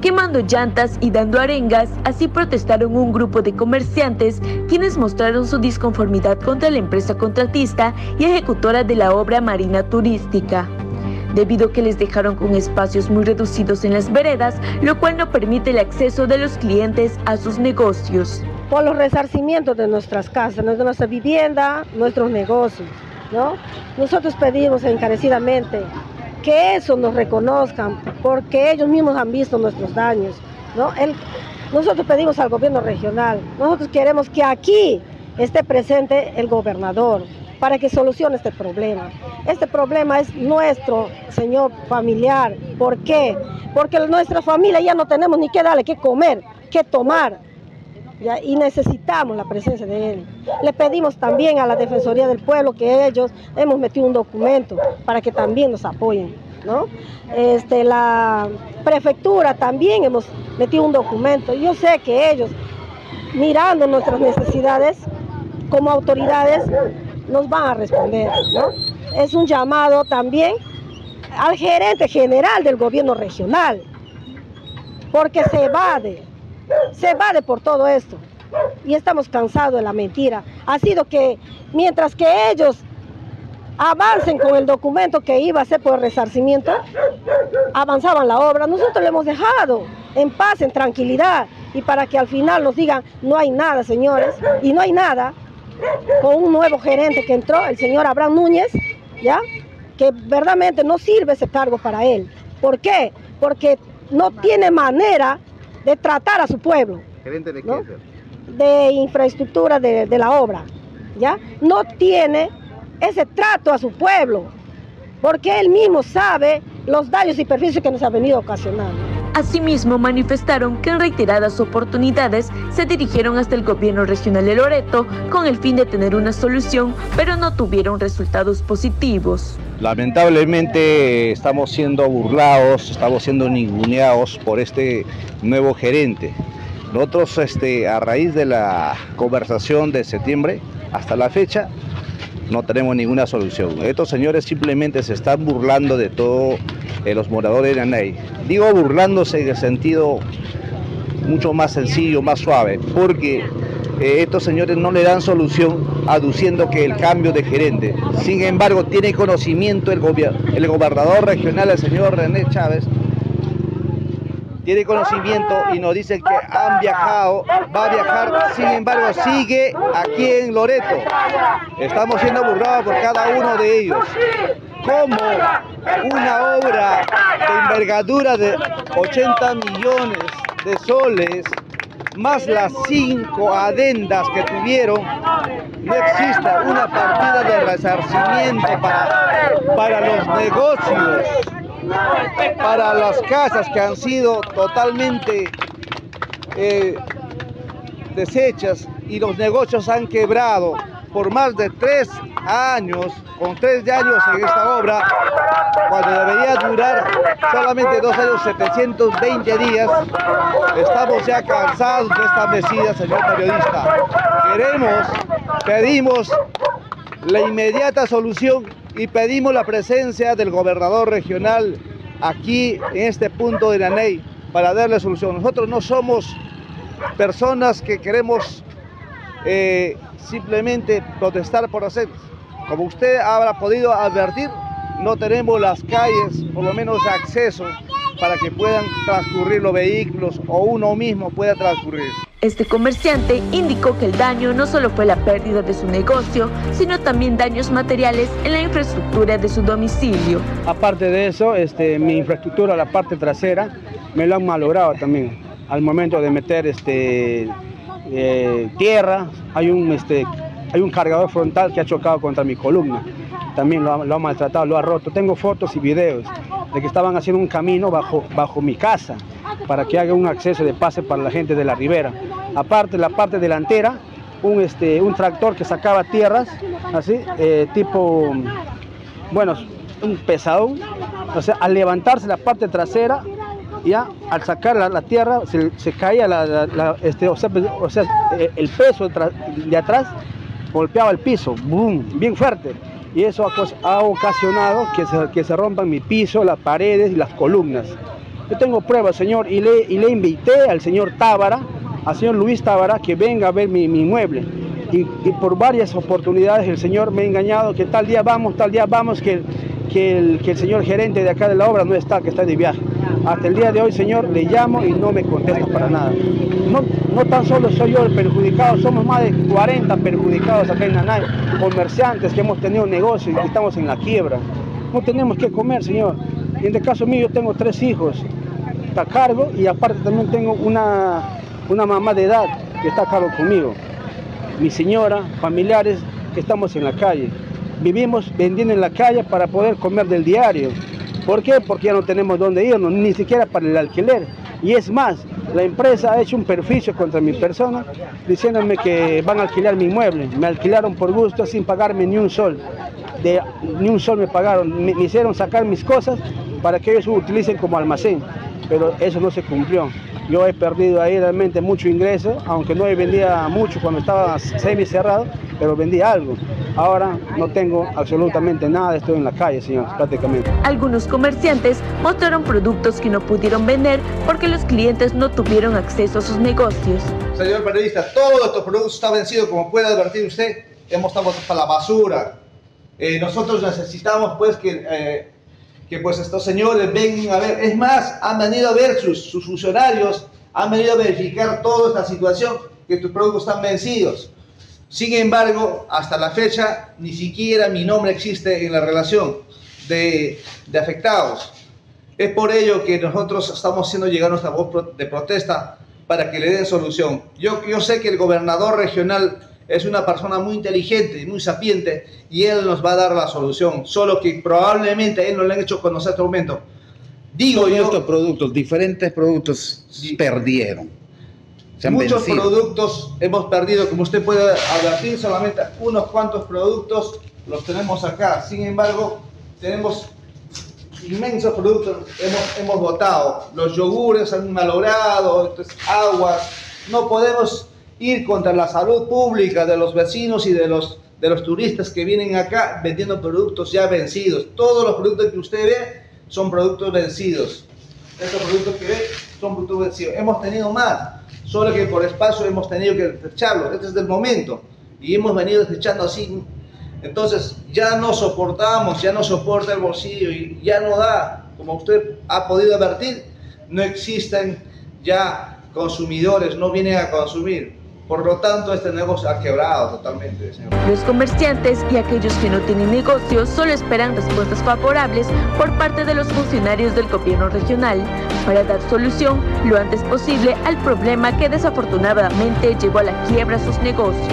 Quemando llantas y dando arengas, así protestaron un grupo de comerciantes quienes mostraron su disconformidad contra la empresa contratista y ejecutora de la obra marina turística, debido a que les dejaron con espacios muy reducidos en las veredas, lo cual no permite el acceso de los clientes a sus negocios. Por los resarcimientos de nuestras casas, de nuestra vivienda, nuestros negocios, ¿no? Nosotros pedimos encarecidamente que eso nos reconozcan, porque ellos mismos han visto nuestros daños, ¿no? Nosotros pedimos al gobierno regional, nosotros queremos que aquí esté presente el gobernador para que solucione este problema. Este problema es nuestro, señor familiar. ¿Por qué? Porque nuestra familia ya no tenemos ni qué darle, qué comer, qué tomar, ¿ya? Y necesitamos la presencia de él. Le pedimos también a la Defensoría del Pueblo que ellos hemos metido un documento para que también nos apoyen, ¿no? La prefectura también hemos metido un documento. Yo sé que ellos, mirando nuestras necesidades como autoridades, nos van a responder, ¿no? Es un llamado también al gerente general del gobierno regional, porque se evade por todo esto, y estamos cansados de la mentira. Ha sido que mientras que ellos avancen con el documento que iba a ser por resarcimiento, avanzaban la obra, nosotros le hemos dejado en paz, en tranquilidad, y para que al final nos digan, no hay nada, señores, y no hay nada, con un nuevo gerente que entró, el señor Abraham Núñez, ¿ya? Que verdaderamente no sirve ese cargo para él. ¿Por qué? Porque no tiene manera de tratar a su pueblo. ¿Gerente de qué, ¿no? De infraestructura de la obra, ¿ya? No tiene ese trato a su pueblo, porque él mismo sabe los daños y perjuicios que nos ha venido ocasionando. Asimismo, manifestaron que en reiteradas oportunidades se dirigieron hasta el gobierno regional de Loreto con el fin de tener una solución, pero no tuvieron resultados positivos. Lamentablemente estamos siendo burlados, estamos siendo ninguneados por este nuevo gerente. Nosotros a raíz de la conversación de septiembre hasta la fecha no tenemos ninguna solución. Estos señores simplemente se están burlando de todo. Los moradores de ANEI. Digo burlándose en el sentido mucho más sencillo, más suave, porque estos señores no le dan solución aduciendo que el cambio de gerente. Sin embargo, tiene conocimiento el gobernador regional, el señor René Chávez, tiene conocimiento y nos dice que han viajado, va a viajar, sin embargo sigue aquí en Loreto. Estamos siendo burlados por cada uno de ellos. Como una obra de envergadura de 80 millones de soles, más las 5 adendas que tuvieron, no exista una partida de resarcimiento para los negocios, para las casas que han sido totalmente deshechas y los negocios han quebrado por más de 3 años, con 3 años en esta obra, cuando debería durar solamente 2 años, 720 días, estamos ya cansados de esta mesía, señor periodista. Pedimos la inmediata solución y pedimos la presencia del gobernador regional aquí en este punto de la ANEI para darle solución. Nosotros no somos personas que queremos simplemente protestar por hacer. Como usted habrá podido advertir, no tenemos las calles, por lo menos acceso, para que puedan transcurrir los vehículos o uno mismo pueda transcurrir. Este comerciante indicó que el daño no solo fue la pérdida de su negocio, sino también daños materiales en la infraestructura de su domicilio. Aparte de eso, mi infraestructura, la parte trasera, me la han malogrado también. Al momento de meter tierra, hay un cargador frontal que ha chocado contra mi columna, también lo ha maltratado, lo ha roto. Tengo fotos y videos de que estaban haciendo un camino bajo mi casa para que haga un acceso de pase para la gente de la ribera. Aparte, la parte delantera, un tractor que sacaba tierras, así, tipo, bueno, un pesadón, o sea, al levantarse la parte trasera, ya, al sacar la tierra se caía el peso de atrás, golpeaba el piso, boom, bien fuerte, y eso ha ocasionado que se rompan mi piso, las paredes y las columnas. Yo tengo pruebas, señor, y le invité al señor Tábara, al señor Luis Tábara, que venga a ver mi inmueble. Y por varias oportunidades el señor me ha engañado que tal día vamos, que el señor gerente de acá de la obra no está, que está de viaje. Hasta el día de hoy, señor, le llamo y no me contesta para nada. No tan solo soy yo el perjudicado, somos más de 40 perjudicados acá en Nanay, comerciantes que hemos tenido negocios y estamos en la quiebra. No tenemos que comer, señor. Y en el caso mío, yo tengo 3 hijos, está a cargo, y aparte también tengo una mamá de edad que está a cargo conmigo. Mi señora, familiares, estamos en la calle. Vivimos vendiendo en la calle para poder comer del diario. ¿Por qué? Porque ya no tenemos dónde irnos, ni siquiera para el alquiler. Y es más, la empresa ha hecho un perjuicio contra mi persona, diciéndome que van a alquilar mi inmueble. Me alquilaron por gusto sin pagarme ni un sol. Ni un sol me pagaron. Me hicieron sacar mis cosas para que ellos lo utilicen como almacén. Pero eso no se cumplió. Yo he perdido ahí realmente mucho ingreso, aunque no vendía mucho cuando estaba semi cerrado, pero vendía algo. Ahora no tengo absolutamente nada, estoy en la calle, señor, prácticamente. Algunos comerciantes mostraron productos que no pudieron vender porque los clientes no tuvieron acceso a sus negocios. Señor periodista, todos estos productos están vencidos, como puede advertir usted, estamos hasta la basura. Nosotros necesitamos pues que estos señores vengan a ver. Es más, han venido a ver sus funcionarios, han venido a verificar toda esta situación, que tus productos están vencidos. Sin embargo, hasta la fecha, ni siquiera mi nombre existe en la relación de afectados. Es por ello que nosotros estamos haciendo llegar nuestra voz de protesta para que le den solución. Yo sé que el gobernador regional es una persona muy inteligente, muy sapiente, y él nos va a dar la solución, solo que probablemente él no lo han hecho conocer hasta el momento. Digo yo, estos productos, diferentes productos perdieron. Muchos productos hemos perdido, como usted puede advertir, solamente unos cuantos productos los tenemos acá. Sin embargo, tenemos inmensos productos, hemos botado. Los yogures han malogrado, aguas, no podemos ir contra la salud pública de los vecinos y de los turistas que vienen acá vendiendo productos ya vencidos. Todos los productos que usted ve son productos vencidos. Estos productos que ve son productos vencidos. Hemos tenido más, solo que por espacio hemos tenido que desecharlos. Este es el momento y hemos venido desechando así. Entonces ya no soportamos, ya no soporta el bolsillo y ya no da. Como usted ha podido advertir, no existen ya consumidores, no vienen a consumir. Por lo tanto, este negocio ha quebrado totalmente, señor. Los comerciantes y aquellos que no tienen negocios solo esperan respuestas favorables por parte de los funcionarios del gobierno regional para dar solución lo antes posible al problema que desafortunadamente llevó a la quiebra sus negocios.